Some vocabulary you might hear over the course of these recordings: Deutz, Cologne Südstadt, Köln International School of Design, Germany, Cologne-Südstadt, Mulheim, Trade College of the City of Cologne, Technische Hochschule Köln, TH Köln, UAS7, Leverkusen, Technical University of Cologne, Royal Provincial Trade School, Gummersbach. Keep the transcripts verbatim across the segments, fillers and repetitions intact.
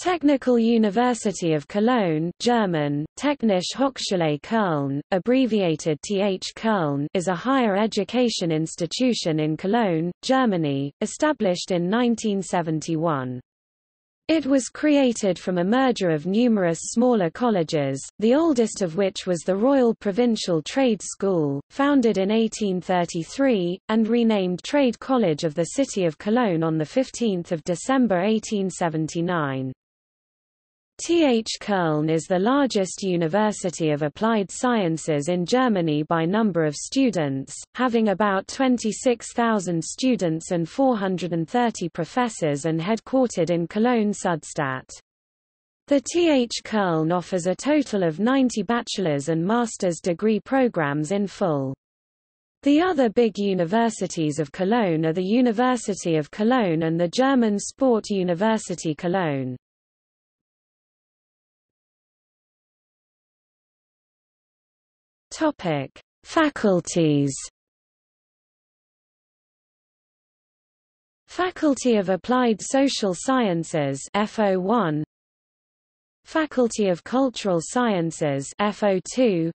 Technical University of Cologne, German, Technische Hochschule Köln, abbreviated T H Köln, is a higher education institution in Cologne, Germany, established in nineteen seventy-one. It was created from a merger of numerous smaller colleges, the oldest of which was the Royal Provincial Trade School, founded in eighteen thirty-three, and renamed Trade College of the City of Cologne on the fifteenth of December eighteen seventy-nine. T H Köln is the largest university of applied sciences in Germany by number of students, having about twenty-six thousand students and four hundred thirty professors, and headquartered in Cologne-Südstadt. The T H Köln offers a total of ninety bachelor's and master's degree programs in full. The other big universities of Cologne are the University of Cologne and the German Sport University Cologne. Topic: Faculties. Faculty of Applied Social Sciences F O one, Faculty of Cultural Sciences F O two,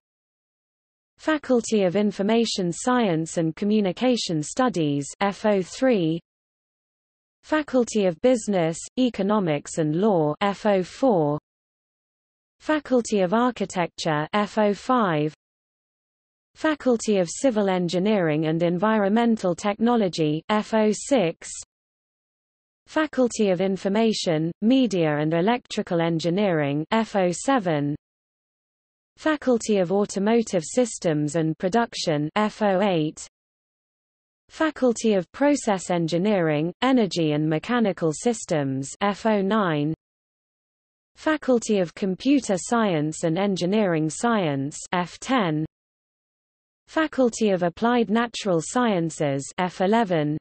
Faculty of Information Science and Communication Studies F O three, Faculty of Business, Economics and Law F O four, Faculty of Architecture F O five, Faculty of Civil Engineering and Environmental Technology F O six, Faculty of Information, Media and Electrical Engineering F O seven, Faculty of Automotive Systems and Production F O eight, Faculty of Process Engineering, Energy and Mechanical Systems F O nine, Faculty of Computer Science and Engineering Science F ten, Faculty of Applied Natural Sciences F eleven,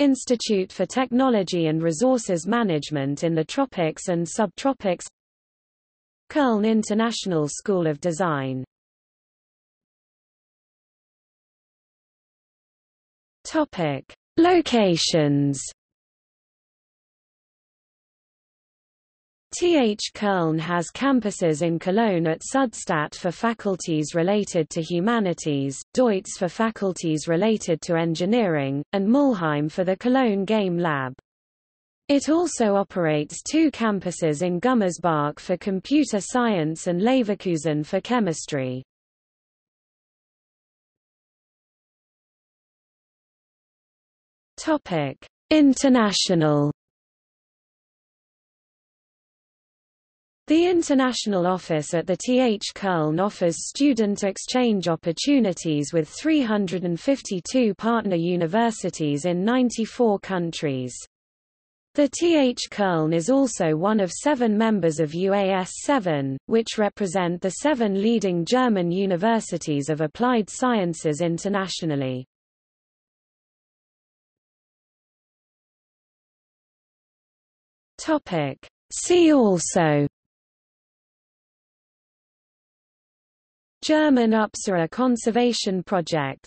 Institute for Technology and Resources Management in the Tropics and Subtropics, Köln International School of Design. Topic: Locations. T H Köln has campuses in Cologne at Südstadt for faculties related to humanities, Deutz for faculties related to engineering, and Mulheim for the Cologne Game Lab. It also operates two campuses in Gummersbach for computer science and Leverkusen for chemistry. Topic: International. The international office at the T H Köln offers student exchange opportunities with three hundred fifty-two partner universities in ninety-four countries. The T H Köln is also one of seven members of U A S seven, which represent the seven leading German universities of applied sciences internationally. See also: German Upsara Conservation Project.